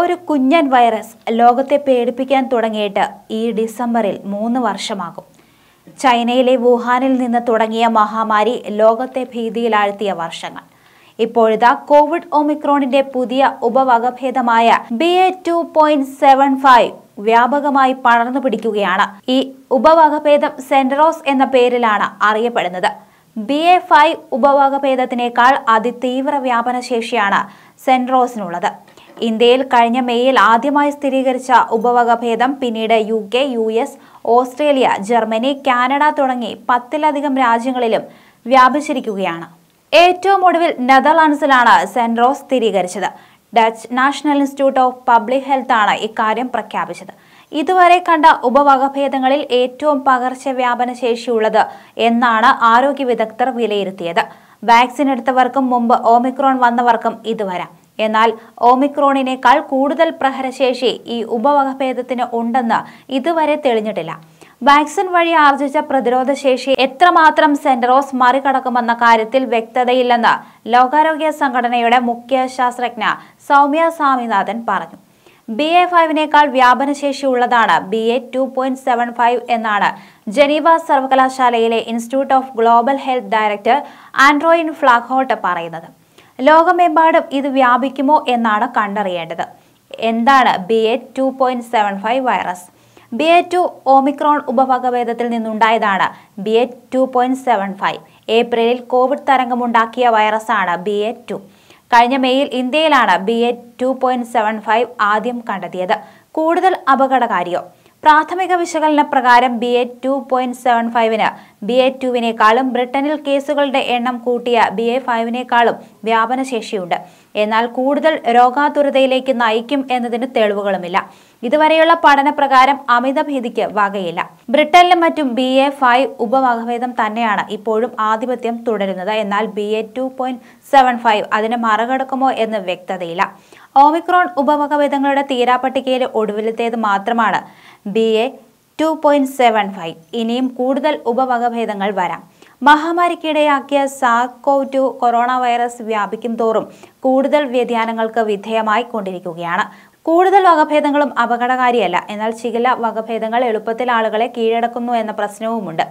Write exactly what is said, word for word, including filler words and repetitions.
ഒരു കുഞ്ഞൻ വൈറസ് ലോകത്തെ പേടിപ്പിക്കാൻ തുടങ്ങിയിട്ട് ഈ ഡിസംബറിൽ മൂന്ന് വർഷമാകും. ചൈനയിലെ വുഹാനിൽ നിന്ന് തുടങ്ങിയ മഹാമാരി ലോകത്തെ ഭീതിയിലാഴ്ത്തിയ വർഷങ്ങൾ. ഇപ്പോഴിതാ കോവിഡ് ഓമിക്രോണിന്റെ പുതിയ ഉപവകഭേദമായ B A two point seven five വ്യാപകമായി പടർന്നു പിടിക്കുകയാണ്. ഈ ഉപവകഭേദം സെന്റോറസ് എന്ന പേരിലാണ് അറിയപ്പെടുന്നത്. ബി എ ഫൈവ് ഉപവകഭേദത്തിനേക്കാൾ അതിതീവ്ര വ്യാപനശേഷിയാണ് സെന്റോറസിനുള്ളത്. ഇന്ത്യയിൽ കഴിഞ്ഞ മെയ്യിൽ ആദ്യമായി സ്ഥിരീകരിച്ച ഉപവകഭേദം പിന്നീട് U K, U S, Australia, Germany, Canada തുടങ്ങി പത്തിലധികം രാജ്യങ്ങളിലും വ്യാപിച്ചിരിക്കുകയാണ്. ഏറ്റവും ഒടുവിൽ നെതർലാൻഡ്സിലാണ് സെന്റോസ് സ്ഥിരീകരിച്ചത്. Dutch National Institute of Public Health ആണ് ഇക്കാര്യം പ്രഖ്യാപിച്ചത്. ഇതുവരെ കണ്ട ഉപവകഭേദങ്ങളിൽ ഏറ്റവും പകർച്ചവ്യാപനശേഷിയുള്ളത് എന്നാണ് ആരോഗ്യ വിദഗ്ധർ വിലയിരുത്തിയത്. വാക്സിൻ എടുത്തവർക്കും മുമ്പ് ഓമിക്രോൺ വന്നവർക്കും ഇത് വരാം. എന്നാൽ ഓമിക്രോണിനേക്കാൾ കൂടുതൽ പ്രഹരശേഷി ഈ ഉപവകഭേദത്തിന് ഉണ്ടെന്ന് ഇതുവരെ തെളിഞ്ഞിട്ടില്ല. വാക്സിൻ വഴി ആർജിച്ച പ്രതിരോധശേഷി എത്രമാത്രം സെന്റോറസ് മറികടക്കുമെന്ന കാര്യത്തിൽ വ്യക്തതയില്ലെന്ന് ലോകാരോഗ്യ സംഘടനയുടെ മുഖ്യ ശാസ്ത്രജ്ഞ സൗമ്യ സ്വാമിനാഥൻ പറഞ്ഞു. ബി എ ഫൈവിനേക്കാൾ വ്യാപനശേഷി ഉള്ളതാണ് B A two point seven five എന്നാണ് ജനീവ സർവകലാശാലയിലെ Institute of Global Health director Andrew Flahault പറയുന്നത്. ലോകമെമ്പാടും ഇത് വ്യാപിക്കുമോ എന്നാണ് കണ്ടറിയേണ്ടത്. എന്താണ് B A two point seven five virus? B A two Omicron ഉപവകഭേദത്തിൽ നിന്നുണ്ടായതാണ് B A two point seven five. ഏപ്രിലിൽ കോവിഡ് തരംഗമുണ്ടാക്കിയ വൈറസാണ് ബി എ ടു. കഴിഞ്ഞ മെയ്യിൽ ഇന്ത്യയിലാണ് B A two point seven five ആദ്യം കണ്ടെത്തിയത്. കൂടുതൽ അപകടകാരിയോ? പ്രാഥമിക വിശകലന പ്രകാരം B A two point seven ഫൈവിന് ബി എ ടുവിനേക്കാളും ബ്രിട്ടനിൽ കേസുകളുടെ എണ്ണം കൂട്ടിയ ബി എ ഫൈവിനേക്കാളും വ്യാപനശേഷിയുണ്ട്. എന്നാൽ കൂടുതൽ രോഗാതുരതയിലേക്ക് നയിക്കും എന്നതിന് തെളിവുകളുമില്ല. ഇതുവരെയുള്ള പഠന പ്രകാരം അമിതഭീതിക്ക് വകയില്ല. ബ്രിട്ടനിലും മറ്റും ബി എ ഫൈവ് ഉപവകഭേദം തന്നെയാണ് ഇപ്പോഴും ആധിപത്യം തുടരുന്നത്. എന്നാൽ B A two point seven five അതിന് മറികടക്കുമോ എന്ന് വ്യക്തതയില്ല. ഓമിക്രോൺ ഉപവകഭേദങ്ങളുടെ തീരാപ്പട്ടികയിലെ ഒടുവിലത്തേത് മാത്രമാണ് B A two point seven five. ഇനിയും കൂടുതൽ ഉപവകഭേദങ്ങൾ വരാം. മഹാമാരിക്കിടയാക്കിയ SARS CoV two corona virus വ്യാപിക്കും തോറും കൂടുതൽ വ്യതിയാനങ്ങൾക്ക് വിധേയമായി കൊണ്ടിരിക്കുകയാണ്. കൂടുതൽ വകഭേദങ്ങളും അപകടകാരിയല്ല. എന്നാൽ ചില വകഭേദങ്ങൾ എളുപ്പത്തിൽ ആളുകളെ കീഴടക്കുന്നു എന്ന പ്രശ്നവുമുണ്ട്.